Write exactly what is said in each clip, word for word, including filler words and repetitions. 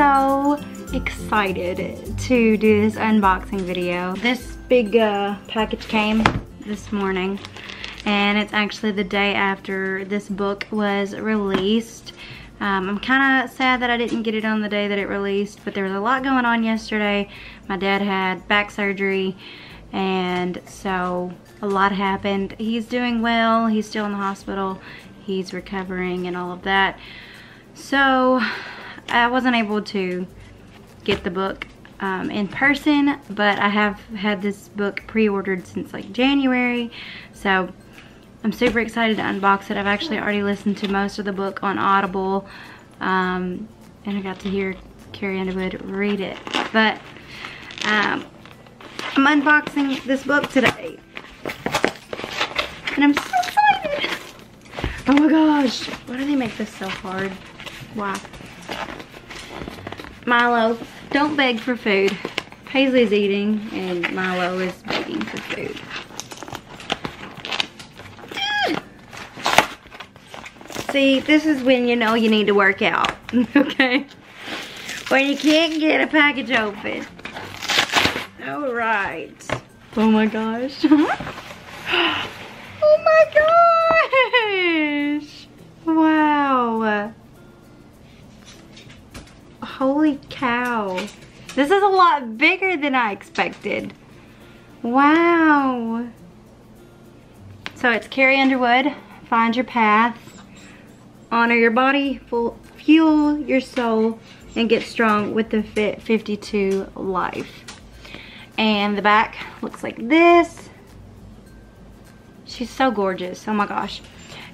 so excited to do this unboxing video. This big uh, package came this morning, and it's actually the day after this book was released. Um, I'm kind of sad that I didn't get it on the day that it released, but there was a lot going on yesterday. My dad had back surgery, and so a lot happened. He's doing well. He's still in the hospital. He's recovering and all of that. So I wasn't able to get the book um, in person, but I have had this book pre-ordered since like January. So I'm super excited to unbox it. I've actually already listened to most of the book on Audible, um, and I got to hear Carrie Underwood read it. But um, I'm unboxing this book today, and I'm so excited. Oh my gosh, why do they make this so hard? Why? Milo, don't beg for food. Paisley's eating, and Milo is begging for food. See, this is when you know you need to work out, okay? When you can't get a package open. All right. Oh my gosh. Oh my gosh. Wow. Holy cow. This is a lot bigger than I expected. Wow. So it's Carrie Underwood, Find Your Path. Honor your body, fuel your soul, and get strong with the Fit fifty-two life. And the back looks like this. She's so gorgeous. Oh my gosh.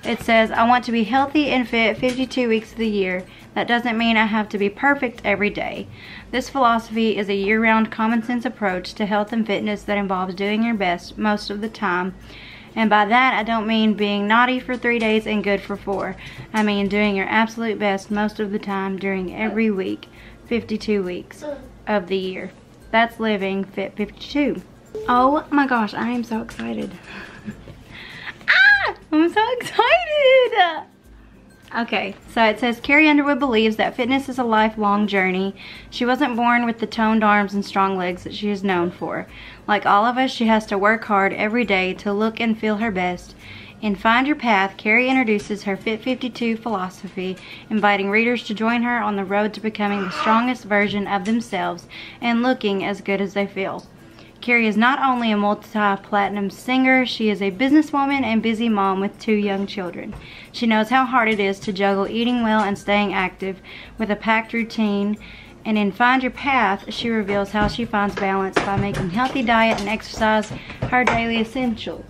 It says, I want to be healthy and fit fifty-two weeks of the year. That doesn't mean I have to be perfect every day. This philosophy is a year-round common sense approach to health and fitness that involves doing your best most of the time. And by that, I don't mean being naughty for three days and good for four. I mean doing your absolute best most of the time during every week, fifty-two weeks of the year. That's living Fit fifty-two. Oh my gosh, I am so excited. Ah, I'm so excited. Okay, so it says, Carrie Underwood believes that fitness is a lifelong journey. She wasn't born with the toned arms and strong legs that she is known for. Like all of us, she has to work hard every day to look and feel her best. In Find Your Path, Carrie introduces her Fit fifty-two philosophy, inviting readers to join her on the road to becoming the strongest version of themselves and looking as good as they feel. Carrie is not only a multi-platinum singer, she is a businesswoman and busy mom with two young children. She knows how hard it is to juggle eating well and staying active with a packed routine. And in Find Your Path, she reveals how she finds balance by making healthy diet and exercise her daily essentials.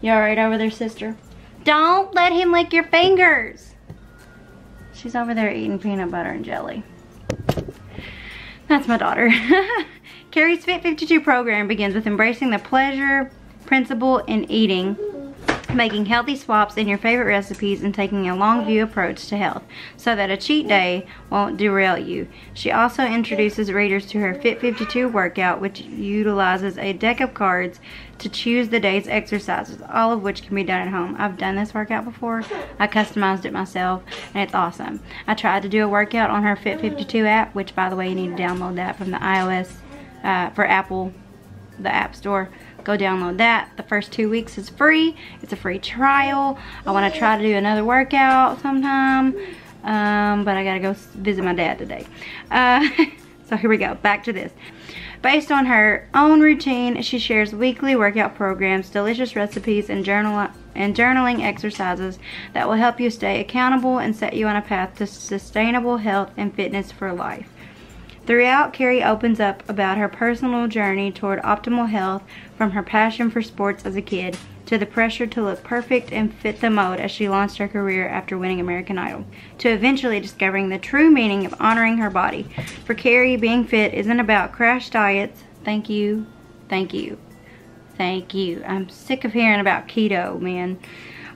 You all right over there, sister? Don't let him lick your fingers. She's over there eating peanut butter and jelly. That's my daughter. Carrie's Fit fifty-two program begins with embracing the pleasure principle in eating, making healthy swaps in your favorite recipes, and taking a long view approach to health so that a cheat day won't derail you. She also introduces readers to her Fit fifty-two workout, which utilizes a deck of cards to choose the day's exercises, all of which can be done at home. I've done this workout before. I customized it myself, and it's awesome. I tried to do a workout on her Fit fifty-two app, which, by the way, you need to download that from the iOS Uh, for Apple, the App Store. Go download that. The first two weeks is free. It's a free trial. I want to try to do another workout sometime, um, but I gotta go visit my dad today. Uh, so here we go, back to this. Based on her own routine, she shares weekly workout programs, delicious recipes, and journal and journaling exercises that will help you stay accountable and set you on a path to sustainable health and fitness for life. Throughout, Carrie opens up about her personal journey toward optimal health, from her passion for sports as a kid to the pressure to look perfect and fit the mode as she launched her career after winning American Idol, to eventually discovering the true meaning of honoring her body. For Carrie, being fit isn't about crash diets. Thank you, thank you, thank you. I'm sick of hearing about keto, man,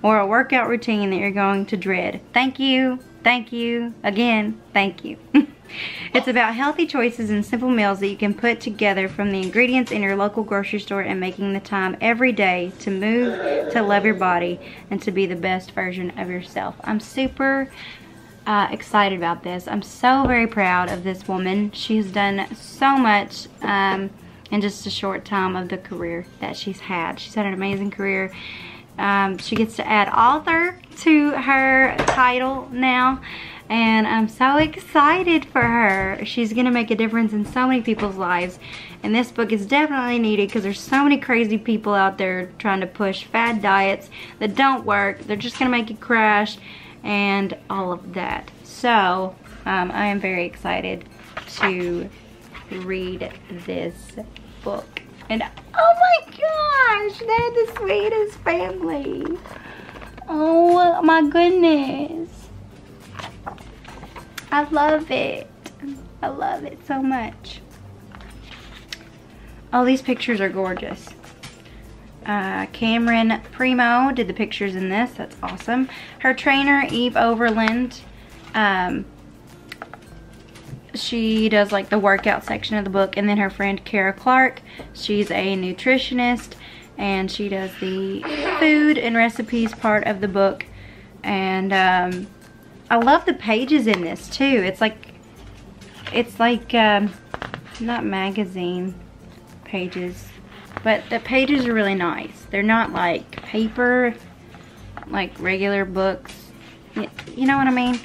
or a workout routine that you're going to dread. Thank you, thank you, again, thank you. It's about healthy choices and simple meals that you can put together from the ingredients in your local grocery store, and making the time every day to move, to love your body, and to be the best version of yourself. I'm super uh, excited about this. I'm so very proud of this woman. She's done so much um, in just a short time of the career that she's had. She's had an amazing career. Um, she gets to add author to her title now, and I'm so excited for her. She's gonna make a difference in so many people's lives, and this book is definitely needed because there's so many crazy people out there trying to push fad diets that don't work. They're just gonna make you crash and all of that. So um, I am very excited to read this book. And oh my gosh, they're the sweetest family. Oh my goodness. I love it. I love it so much. Oh, these pictures are gorgeous. Uh, Cameron Primo did the pictures in this. That's awesome. Her trainer, Eve Overland, um, she does like the workout section of the book. And then her friend, Kara Clark, she's a nutritionist, and she does the food and recipes part of the book. And um, I love the pages in this too. It's like, it's like um, not magazine pages, but the pages are really nice. They're not like paper, like regular books. You know what I mean?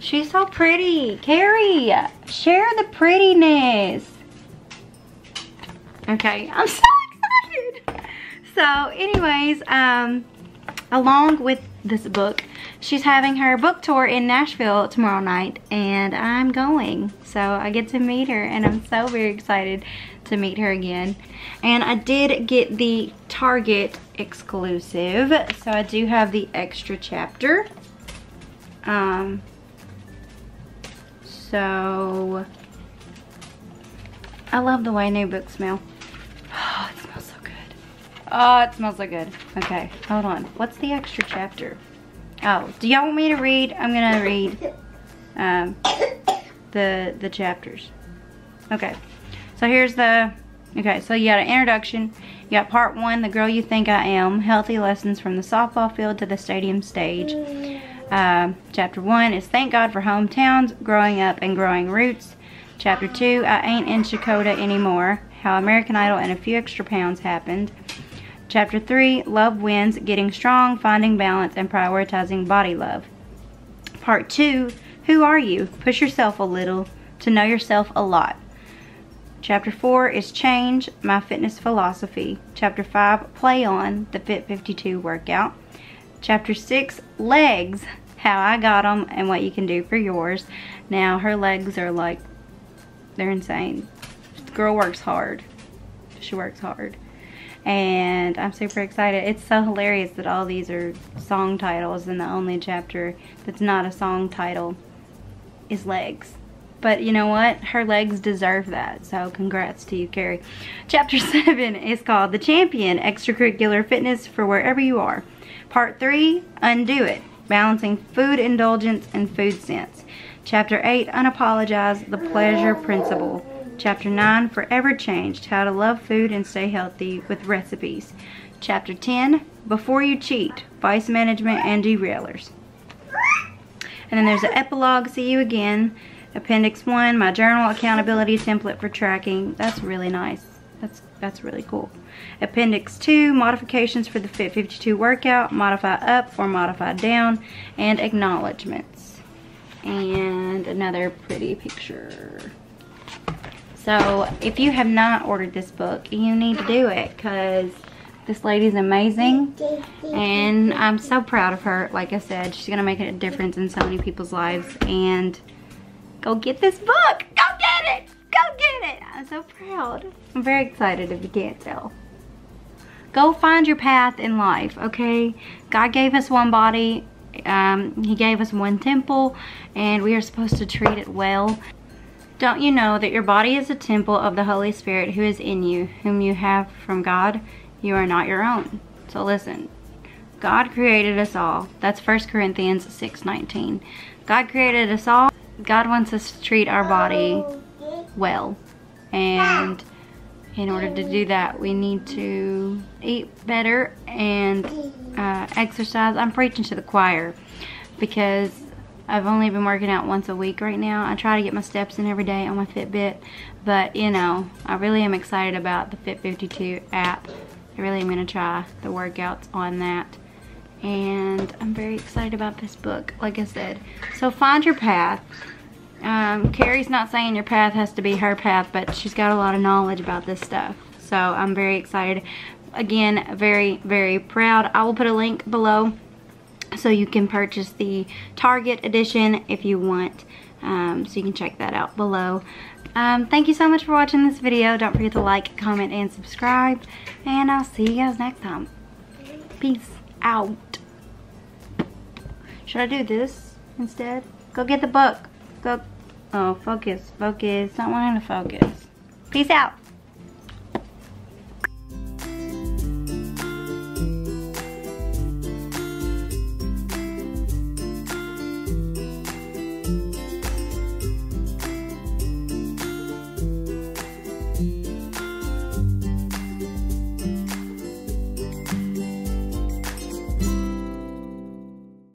She's so pretty. Carrie, share the prettiness. Okay, I'm so excited. So anyways, um, along with this book, she's having her book tour in Nashville tomorrow night, and I'm going. So I get to meet her, and I'm so very excited to meet her again. And I did get the Target exclusive, so I do have the extra chapter. Um, so I love the way new books smell. Oh, it smells so good. Oh, it smells so good. Okay, hold on. What's the extra chapter? Oh, do y'all want me to read? I'm gonna read um, the the chapters. Okay, so here's the, okay, so you got an introduction. You got part one, The Girl You Think I Am, Healthy Lessons from the Softball Field to the Stadium Stage. Uh, chapter one is Thank God for Hometowns, Growing Up and Growing Roots. Chapter two, I Ain't in Checotah Anymore, How American Idol and a Few Extra Pounds Happened. Chapter three, Love Wins, Getting Strong, Finding Balance, and Prioritizing Body Love. Part two, Who Are You? Push Yourself a Little to Know Yourself a Lot. Chapter four is Change, My Fitness Philosophy. Chapter five, Play On, The Fit fifty-two Workout. Chapter six, Legs, How I Got Them and What You Can Do for Yours. Now, her legs are like, they're insane. This girl works hard. She works hard. And I'm super excited. It's so hilarious that all these are song titles, and the only chapter that's not a song title is Legs. But you know what? Her legs deserve that. So congrats to you, Carrie. Chapter seven is called The Champion, Extracurricular Fitness for Wherever You Are. Part three, Undo It, Balancing Food Indulgence and Food Sense. Chapter eight, Unapologize, The Pleasure Principle. Chapter nine, Forever Changed, How to Love Food and Stay Healthy with Recipes. Chapter ten, Before You Cheat, Vice Management and Derailers. And then there's an epilogue, See You Again. Appendix one, My Journal Accountability Template for Tracking. That's really nice. That's that's really cool. Appendix two, Modifications for the Fit fifty-two Workout, Modify Up or Modify Down, and Acknowledgements. And another pretty picture. So if you have not ordered this book, you need to do it because this lady's amazing, and I'm so proud of her. Like I said, she's gonna make a difference in so many people's lives. And go get this book. Go get it. Go get it. I'm so proud. I'm very excited if you can't tell. Go find your path in life, okay? God gave us one body. Um, he gave us one temple, and we are supposed to treat it well. Don't you know that your body is a temple of the Holy Spirit who is in you, whom you have from God? You are not your own. So listen, God created us all. That's First Corinthians six nineteen. God created us all. God wants us to treat our body well. And in order to do that, we need to eat better and uh, exercise. I'm preaching to the choir because I've only been working out once a week right now. I try to get my steps in every day on my Fitbit, but you know, I really am excited about the Fit fifty-two app. I really am going to try the workouts on that. And I'm very excited about this book, like I said. So Find Your Path. Um, Carrie's not saying your path has to be her path, but she's got a lot of knowledge about this stuff. So I'm very excited. Again, very, very proud. I will put a link below so you can purchase the Target edition if you want. Um, so you can check that out below. Um, thank you so much for watching this video. Don't forget to like, comment, and subscribe. And I'll see you guys next time. Peace out. Should I do this instead? Go get the book. Go. Oh, focus, focus. Not wanting to focus. Peace out.